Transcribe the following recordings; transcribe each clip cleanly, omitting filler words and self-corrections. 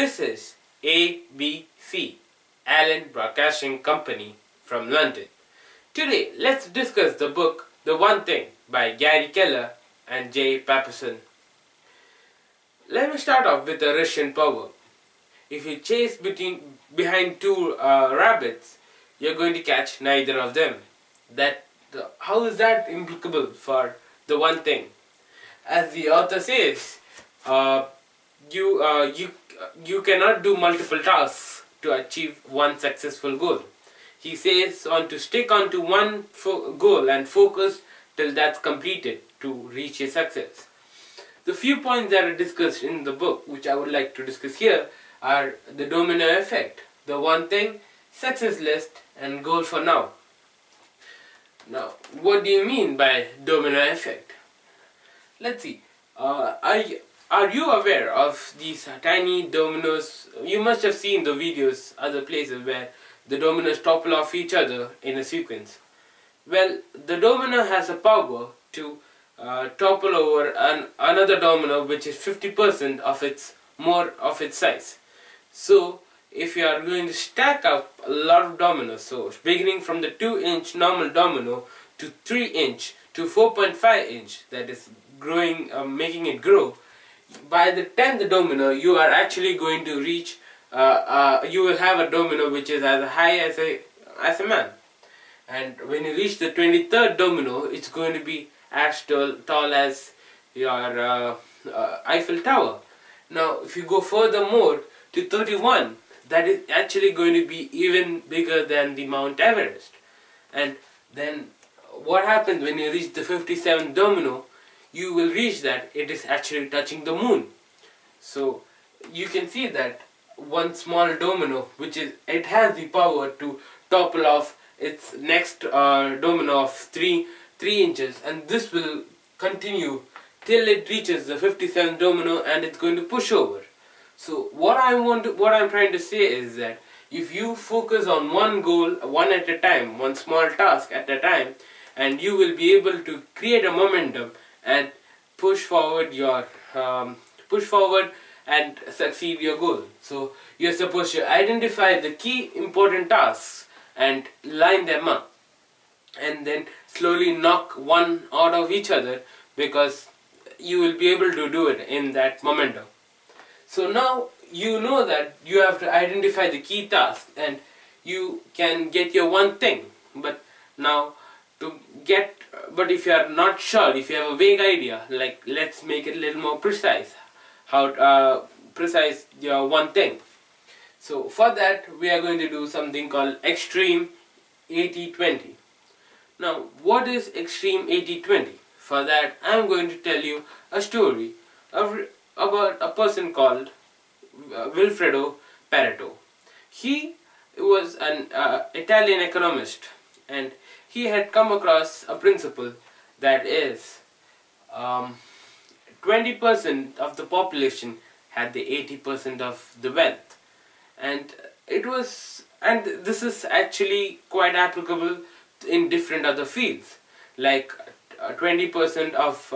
This is ABC, Allan Broadcasting Company from London. Today, let's discuss the book The One Thing by Gary Keller and Jay Papasan. Let me start off with the Russian proverb. If you chase behind two rabbits, you're going to catch neither of them. How is that applicable for The One Thing? As the author says, you cannot do multiple tasks to achieve one successful goal. He says on to stick on to one goal and focus till that's completed to reach a success. The few points that are discussed in the book, which I would like to discuss here, are the domino effect, the one thing, success list, and goal for now. Now, what do you mean by domino effect? Let's see. Are you aware of these tiny dominoes? You must have seen the videos, other places where the dominoes topple off each other in a sequence. Well, the domino has a power to topple over another domino which is 50% of its size. So, if you are going to stack up a lot of dominoes, so beginning from the 2-inch normal domino to 3-inch to 4.5-inch, that is growing, making it grow, by the 10th domino, you are actually going to reach. You will have a domino which is as high as a man, and when you reach the 23rd domino, it's going to be as tall as your Eiffel Tower. Now, if you go furthermore to 31, that is actually going to be even bigger than the Mount Everest. And then, what happens when you reach the 57th domino? You will reach that it is actually touching the moon. So you can see that one small domino, which is, it has the power to topple off its next domino of three inches, and this will continue till it reaches the 57th domino, and it's going to push over. So what I'm trying to say is that if you focus on one goal, one at a time, one small task at a time, and you will be able to create a momentum and push forward your and succeed your goal. So you're supposed to identify the key important tasks and line them up, and then slowly knock one out of each other, because you will be able to do it in that momentum. So now you know that you have to identify the key tasks and you can get your one thing. But now if you are not sure, if you have a vague idea, like, let's make it a little more precise, how precise your one thing. So for that, we are going to do something called extreme 80-20. Now, what is extreme 80-20? For that, I'm going to tell you a story about a person called Wilfredo Pareto. He was an Italian economist, and he had come across a principle that is 20% of the population had the 80% of the wealth, and this is actually quite applicable in different other fields. Like 20% of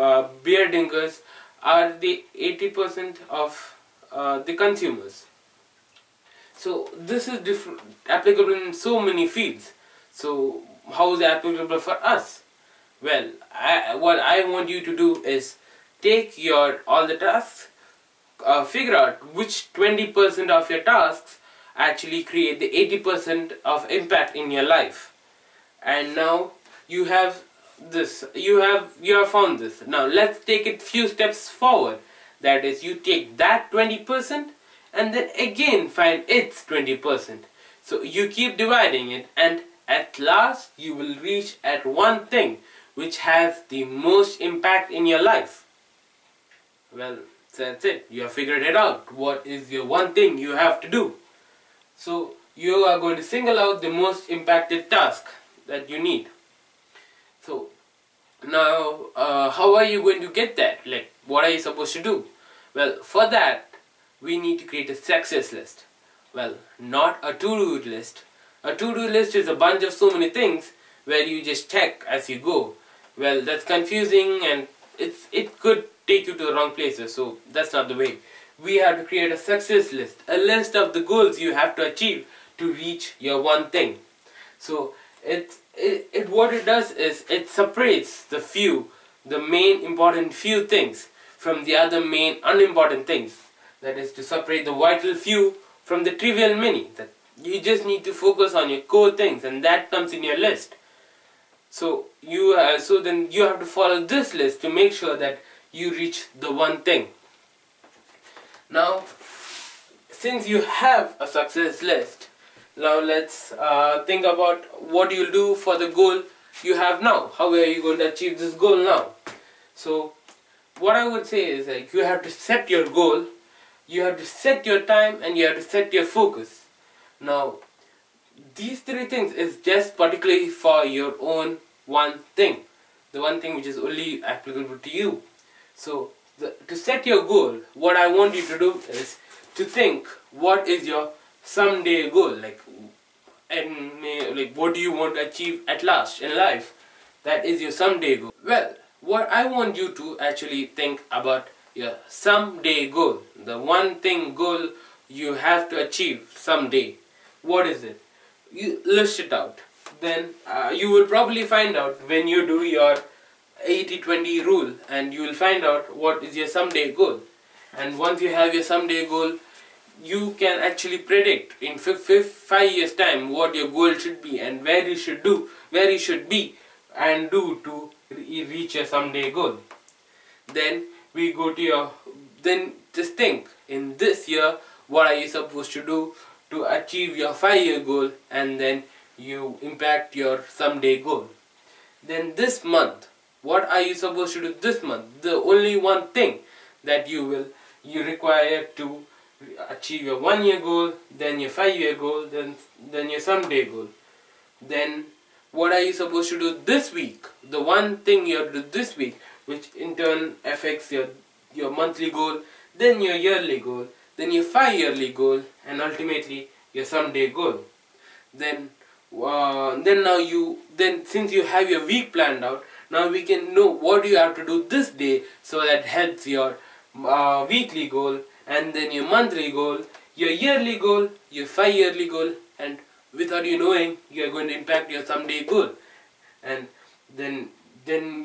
beer drinkers are the 80% of the consumers. So this is applicable in so many fields. So how is it applicable for us? Well, what I want you to do is take all the tasks, figure out which 20% of your tasks actually create the 80% of impact in your life. And now you have this, you have found this. Now let's take it few steps forward. That is, you take that 20% and then again find its 20%. So you keep dividing it, and at last you will reach at one thing which has the most impact in your life. Well, that's it. You have figured it out. What is your one thing you have to do? So you are going to single out the most impacted task that you need. So now, how are you going to get that? Like, what are you supposed to do? Well, for that, we need to create a success list. Well, not a to-do list. A to-do list is a bunch of so many things where you just check as you go. Well, that's confusing, and it could take you to the wrong places, so that's not the way. we have to create a success list, a list of the goals you have to achieve to reach your one thing. So what it does is it separates the few, the main important few things from the other main unimportant things. That is to separate the vital few from the trivial many. That you just need to focus on your core things, and that comes in your list. So then you have to follow this list to make sure that you reach the one thing. Now, since you have a success list, now let's think about what you'll do for the goal you have now. How are you going to achieve this goal now? So, what I would say is, like, you have to set your goal, you have to set your time, and you have to set your focus. Now, these three things is just particularly for your own one thing, the one thing which is only applicable to you. So, to set your goal, what I want you to do is to think, what is your someday goal, like what do you want to achieve at last in life? That is your someday goal. Well, what I want you to actually think about your someday goal, the one thing goal you have to achieve someday. What is it? You list it out. Then you will probably find out when you do your 80-20 rule, and you will find out what is your someday goal. And once you have your someday goal, you can actually predict in 5 years time what your goal should be and where you should be and do to reach your someday goal. Then we go to your, then just think, in this year what are you supposed to do to achieve your 5-year goal, and then you impact your someday goal. Then this month, what are you supposed to do this month? The only one thing that you require to achieve your 1-year goal, then your 5-year goal, then your someday goal. Then what are you supposed to do this week? The one thing you have to do this week, which in turn affects your monthly goal, then your yearly goal, then your 5-yearly goal, and ultimately your someday goal. Then since you have your week planned out, now we can know what you have to do this day, so that helps your weekly goal, and then your monthly goal, your yearly goal, your 5-yearly goal, and without you knowing, you are going to impact your someday goal. And then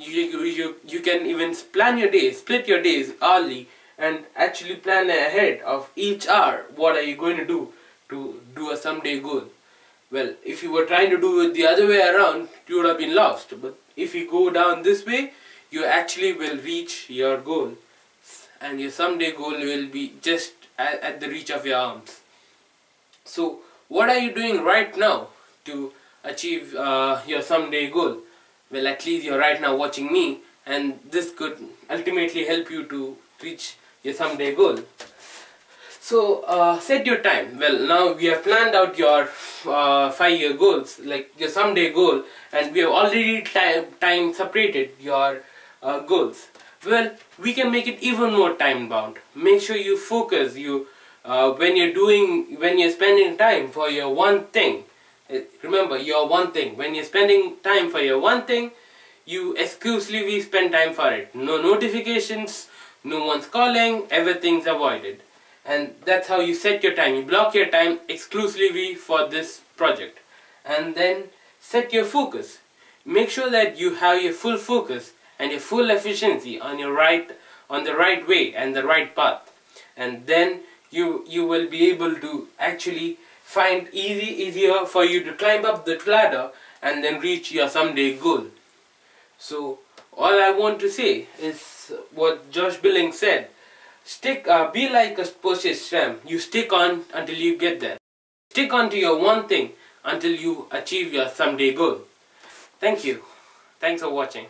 you can even plan your day, split your days hourly, and actually plan ahead of each hour what are you going to do a someday goal. Well, if you were trying to do it the other way around, you would have been lost. But if you go down this way, you actually will reach your goal, and your someday goal will be just at the reach of your arms. So what are you doing right now to achieve your someday goal? Well, at least you're right now watching me, and this could ultimately help you to reach your someday goal. So set your time. Well, now we have planned out your 5-year goals, like your someday goal, and we have already time separated your goals. Well, we can make it even more time bound. Make sure you focus. When you're spending time for your one thing. Remember, your one thing. When you're spending time for your one thing, you exclusively spend time for it. No notifications. No one's calling. Everything's avoided. And that's how you set your time. You block your time exclusively for this project. And then set your focus. Make sure that you have your full focus and your full efficiency on your on the right way and the right path, and then you will be able to actually find easier for you to climb up the ladder and then reach your someday goal. So all I want to say is what Josh Billings said: be like a precious gem. You stick on until you get there. Stick on to your one thing until you achieve your someday goal. Thank you. Thanks for watching.